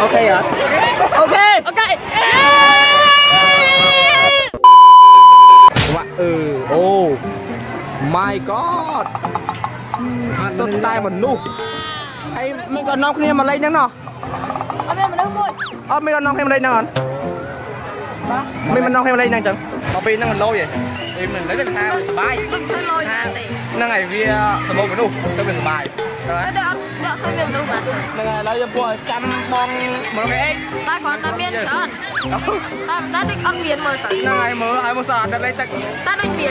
Okay hả? Okay. Okay. Oh my god. Sốt tay mình nu. Ấy mình còn nóc kia mà lấy nhắn nào. Ở bên mình đang vui. Ở mình còn nóc kia mà lấy nào. Mình nóc kia mà lấy nhắn chẳng. Ở bên đang lôi vậy. Thì mình lấy được hai bài. Mình chơi lôi. Năng ngày vi tập bộ mình nu, tập mình bài. Đó đó đó sao mình đâu mà. Mình lấy cho bộ 100 bông một cái. Ta còn ta miên chọn. Ta đã định ăn miên mời tới. Này mơ ai một sạt đặt lấy ta. Ta định miên.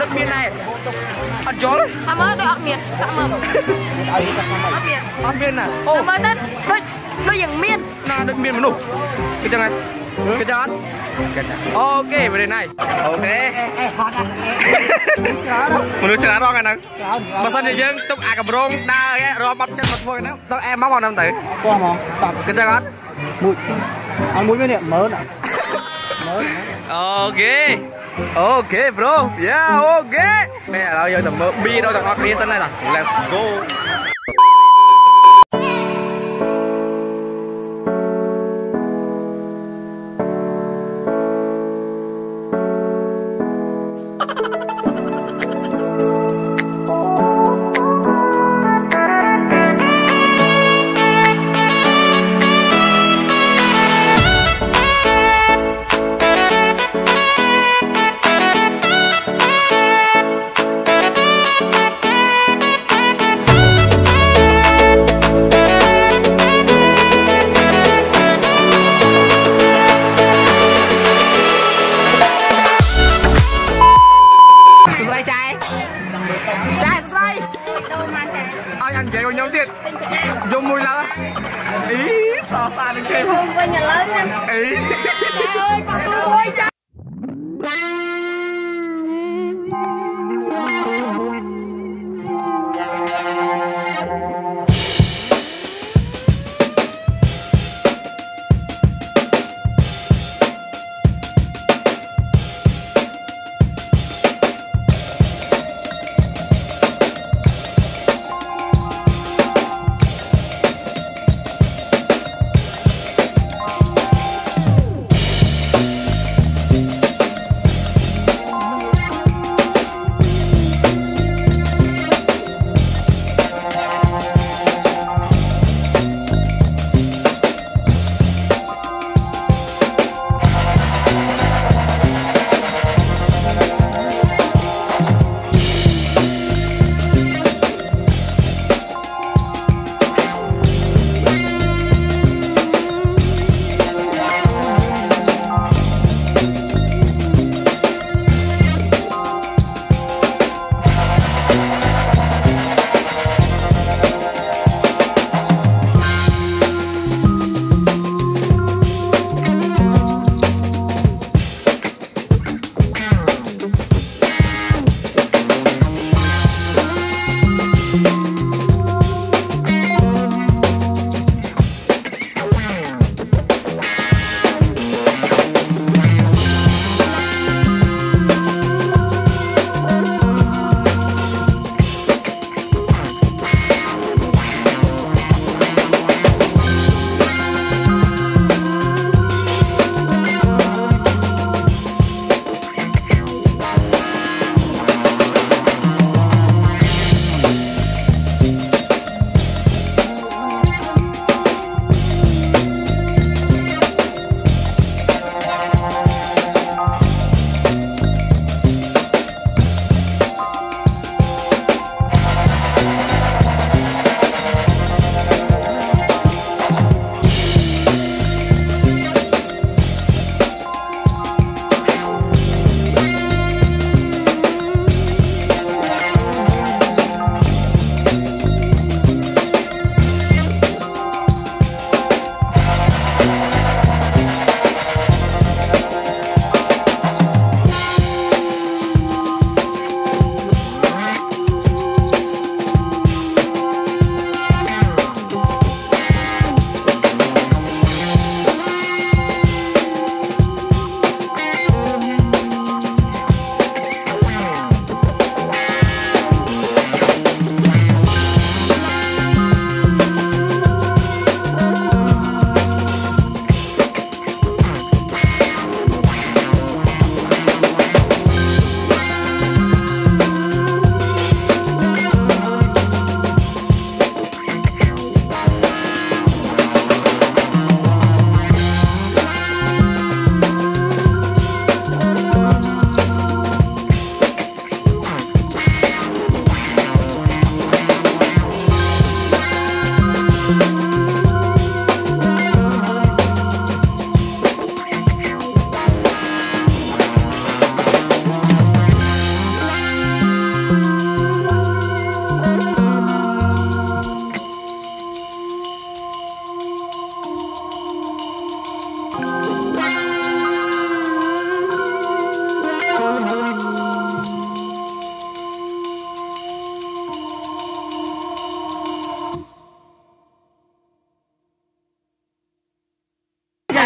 Đặt miên này. Ăn chó đấy. Ta mới được ăn miên, ta mơ. Ăn miên. Ăn miên à? Ô. Mơ ta đôi dạng miên. Na được miên mà nụ. Cái chân này. Cái chân. Ok, về đây này. Ok. Mình đưa chân áo rồi nè. Mà sao thì dân tung à cầm rong đa cái rồi bắp chân mặt vôi nè. Tao em móc vào năm tỷ. Qua mòn. Cái chân áo. Mũi. Ăn mũi với niệm mớ nè. Mớ. Ok. Ok bro. Yeah ok. Mẹ đâu giờ tầm mớ bi đâu tầm ok sân này nè. Let's go.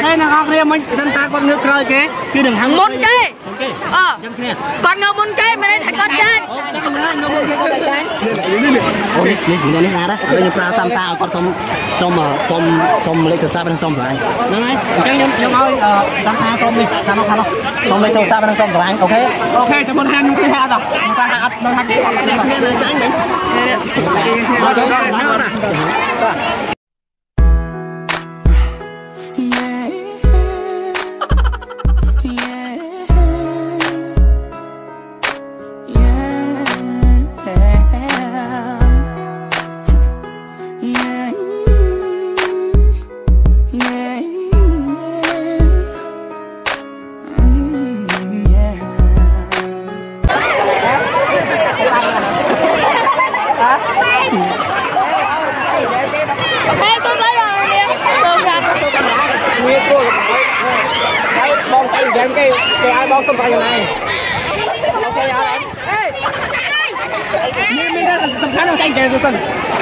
Con ngâu muốn cái mà đây thằng con chết. Ôi, nhìn chúng ta đi ra đó. Ở đây nhập ra xăm ta con xong lấy từ xa bên xong rồi anh. Đúng rồi. Cái nhóm ơi, xăm ta con đi, con lấy từ xa bên xong rồi anh. Ok. Ok, cho con hai nhóm cái ha rồi. Chúng ta hạ nó hạ.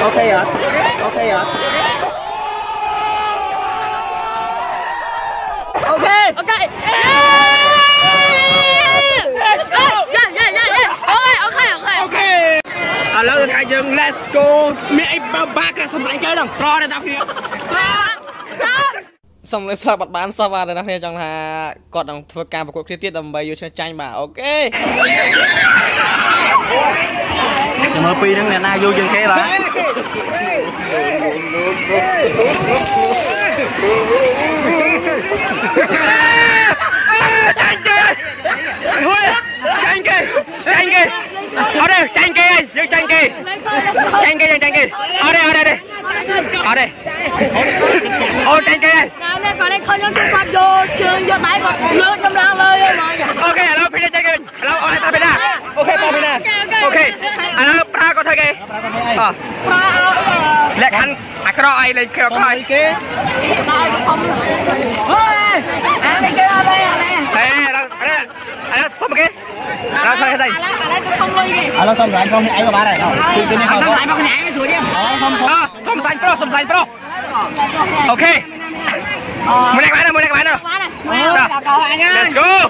Okay, ạ. Okay, ạ. Okay. Okay. Okay. Hello, các anh em, let's go. Mẹ anh bao ba cái sầm lại chơi đồng pro đây tao kia. Xong rồi sao bật bán sao vào đây tao kia trong là còn đồng thua cam và cuộc thi tiết đồng bay vô chơi tranh mà. Okay. Mở pi đứng này na vô chân khe rồi. Ở đây tranh kê anh, vô tranh kê. Ở đây. Ô tranh kê anh. Nào nè, còn anh khơi nó cứ quạt vô trường vô bãi bọt nước trong đó lơi rồi. Ok, hello Pina tranh kê mình. Hello, ok ta Pina. Ok, ta Pina. Ok. Hello, ta có thấy kê. Ờ. Lẹ khăn, à cái đó ai lên kêu coi. Kê. Ôi. Ăn đi kêu đây nè. Nè, đó xong kê. Đó thôi đây. Alo xong rồi anh không ấy của bà này. Tôi này không. Xong lại bác này mới xuống đi. Xong pro. Ok. Mua này các bạn nào. Let's go.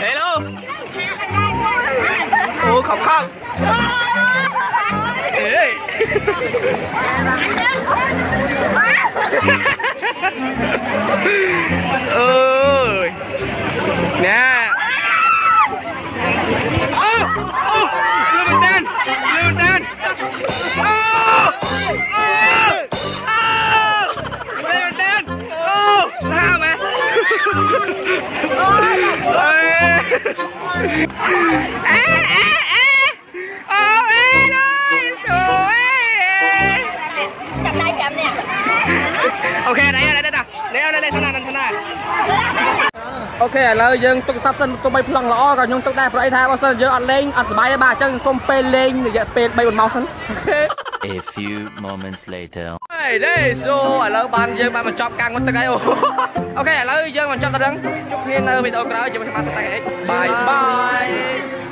Hello. Ủa không. Ê. Ôi. Nè. Ok, lời dân tôi sắp sân tôi bay phẳng lõ còn nhưng tôi đang phải tha bao giờ giờ ăn lên ăn bay bà chân xong pê lên để pê bay một màu sân. A few moments later. Hey, đây so ở lâu ban dân ban mà chọc càng mất tay cái ô. Ok, lời dân mà chọc ta đứng. Chúc phiên video của nó chụp mặt tay cái. Bye bye.